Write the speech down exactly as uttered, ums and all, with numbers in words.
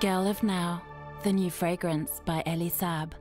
Girl of Now, the new fragrance by Elie Saab.